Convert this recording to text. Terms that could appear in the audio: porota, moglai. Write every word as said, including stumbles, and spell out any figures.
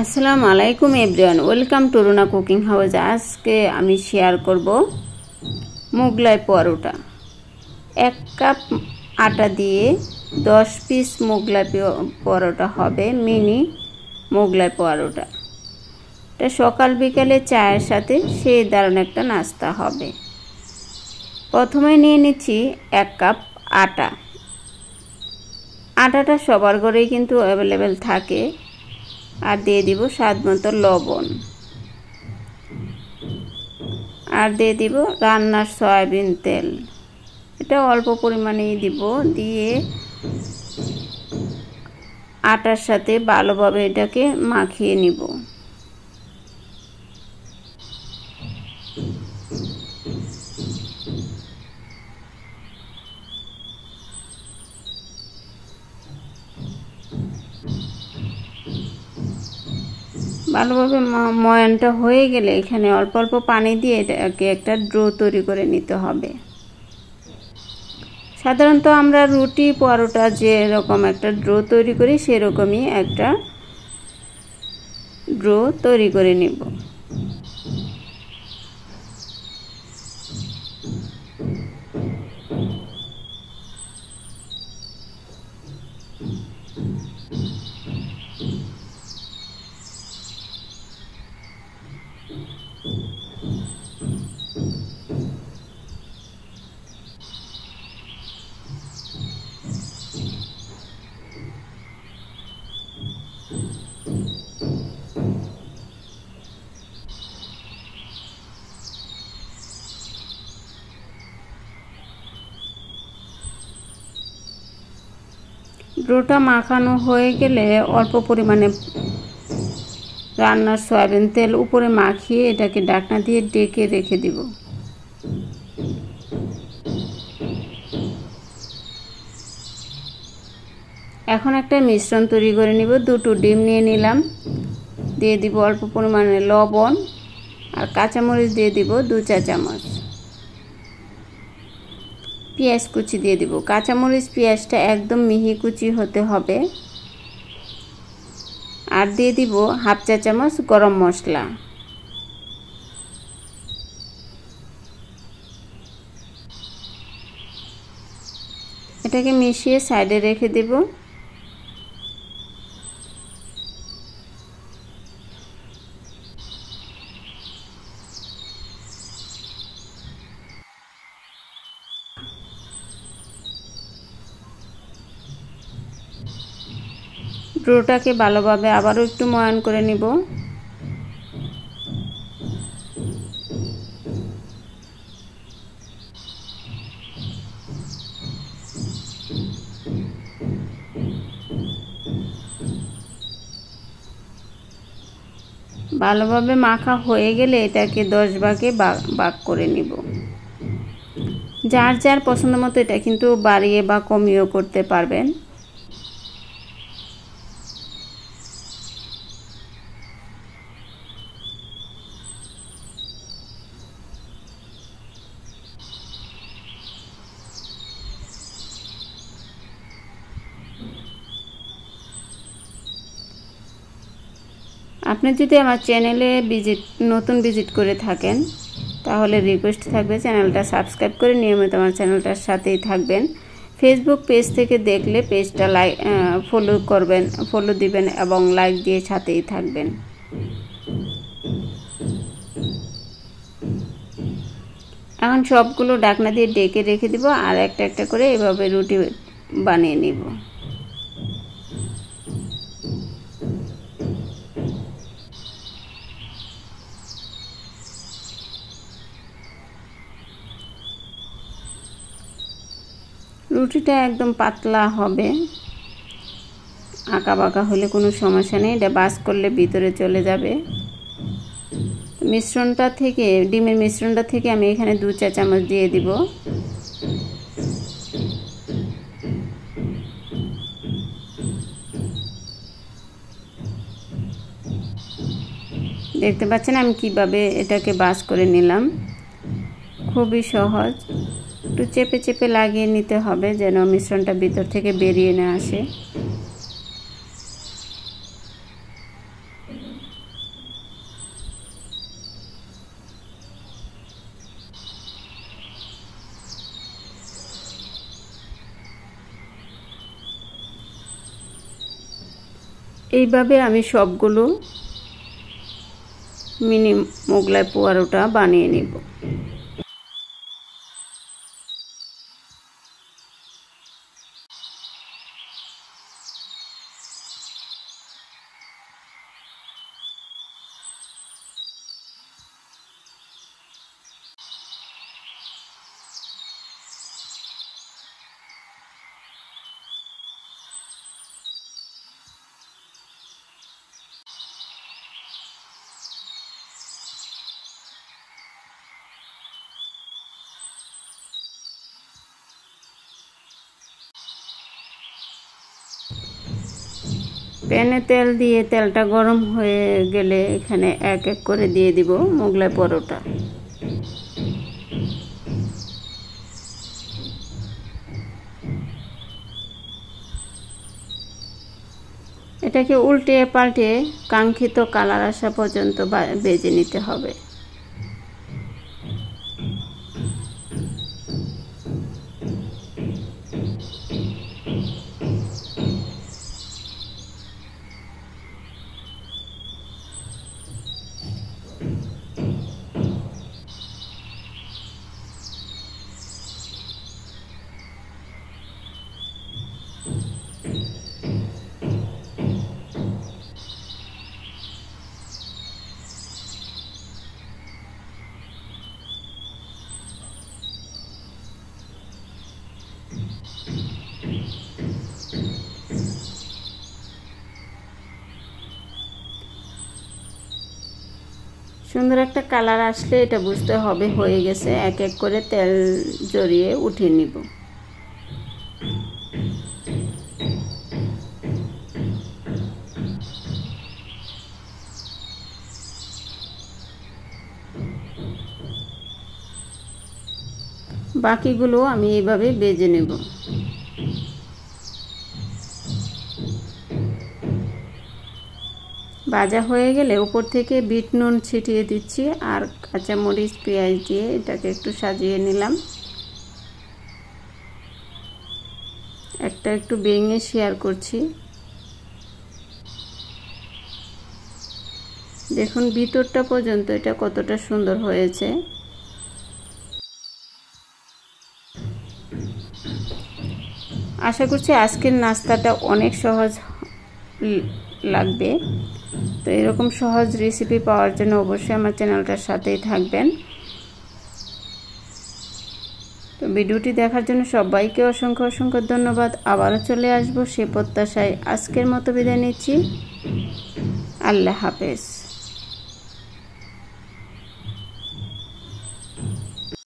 আসসালামু আলাইকুম everyone welcome to Runa cooking house. आज के आमी शेयर करब मोगलाई परोटा। एक कप आटा दिए दस पिस मोगलाई परोटा होबे मिनी मोगलाई परोटा। এটা সকাল বিকালে চায়ের সাথে সেই দারুণ একটা নাস্তা হবে। প্রথমে নিয়ে নিচ্ছি এক কাপ আটা। আটাটা সবার ঘরেই কিন্তু अवेलेबल থাকে। আর দিয়ে দিব স্বাদমতো লবণ আর দিয়ে দিব রান্নার সয়াবিন তেল। এটা অল্প পরিমাণেই দিব। দিয়ে আটার সাথে ভালোভাবে এটাকে মাখিয়ে নিব। ভালোভাবে ময়ানটা হয়ে গেলে এখানে অল্প অল্প পানি দিয়ে এটাকে একটা ডো তৈরি করে নিতে হবে। সাধারণত আমরা রুটি পরোটা যে রকম একটা ডো তৈরি করি সেরকমই একটা ডো তৈরি করে নিব। ডোটা মাখানো হয়ে গেলে অল্প পরিমাণে রান্নার সয়াবিন তেল উপরে মাখিয়ে এটাকে ঢাকনা দিয়ে ঢেকে রেখে দিব। এখন একটা মিশ্রণ তৈরি করে নিব। দুটো ডিম নিয়ে নিলাম, দিয়ে দিব অল্প পরিমাণে লবণ আর কাঁচামরিচ দিয়ে দিব দু চা চামচ। পেঁয়াজ কুচি দিয়ে দিব। কাঁচামরিচ পেঁয়াজটা একদম মিহি কুচি হতে হবে। আর দিয়ে দিব হাফ চা চামচ গরম মশলা। এটাকে মিশিয়ে সাইডে রেখে দেব। ডোটাকে ভালোভাবে আবারও একটু ময়ান করে নিব। ভালোভাবে মাখা হয়ে গেলে এটাকে দশ ভাগে ভাগ করে নিব। যার যার পছন্দ মতো এটা কিন্তু বাড়িয়ে বা কমিয়েও করতে পারবেন। আপনি যদি আমার চ্যানেলে ভিজিট নতুন ভিজিট করে থাকেন তাহলে রিকোয়েস্ট থাকবে চ্যানেলটা সাবস্ক্রাইব করে নিয়মিত আমার চ্যানেলটার সাথেই থাকবেন। ফেসবুক পেজ থেকে দেখলে পেজটা লাইক ফলো করবেন, ফলো দিবেন এবং লাইক দিয়ে সাথেই থাকবেন। এখন সবগুলো ঢাকনা দিয়ে ঢেকে রেখে দিব আর একটা একটা করে এভাবে রুটি বানিয়ে নিব। রুটিটা একদম পাতলা হবে, আঁকা বাঁকা হলে কোনো সমস্যা নেই। এটা বাস করলে ভিতরে চলে যাবে। মিশ্রণটা থেকে ডিমের মিশ্রণটা থেকে আমি এখানে দু চা চামচ দিয়ে দিব। দেখতে পাচ্ছেন আমি কিভাবে এটাকে বাস করে নিলাম। খুবই সহজ, একটু চেপে চেপে লাগিয়ে নিতে হবে যেন মিশ্রণটা ভিতর থেকে বেরিয়ে না আসে। এইভাবে আমি সবগুলো মিনি মোগলাই পরোটা বানিয়ে নেব। पैने तेल दिए तेलटा गरम हो गेले एखाने एक एक करे दिए दिब मोगलाई परोटा। एटाके उल्टे पाल्टे कांक्षित कलर आसा पर्यन्त बेजे निते हबे। सुंदर एक कलर आसले ये बुझते हुए गेछे एक एक करे तेल जरिए उठिए निब। বাকিগুলো আমি এইভাবে বেজে নেব। ভাজা হয়ে গেলে উপর থেকে বিট নুন ছিটিয়ে দিচ্ছি আর কাঁচা মরিচ পেঁয়াজ দিয়ে এটাকে একটু সাজিয়ে নিলাম। একটা একটু ভেঙে শেয়ার করছি। দেখুন ভিতরটা পর্যন্ত এটা কতটা সুন্দর হয়েছে। आशा करছি আজকের নাস্তাটা অনেক সহজ লাগবে। তো এরকম সহজ রেসিপি পাওয়ার জন্য অবশ্যই আমার চ্যানেলটার সাথেই থাকবেন। তো ভিডিওটি দেখার জন্য সবাইকে অসংখ্য অসংখ্য ধন্যবাদ। আবারও চলে আসব সেই প্রত্যাশায় আজকের মতো বিদায় নিচ্ছি। আল্লাহ হাফেজ।